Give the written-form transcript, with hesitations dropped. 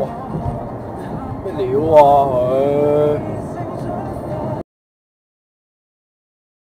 哇！咩料啊佢？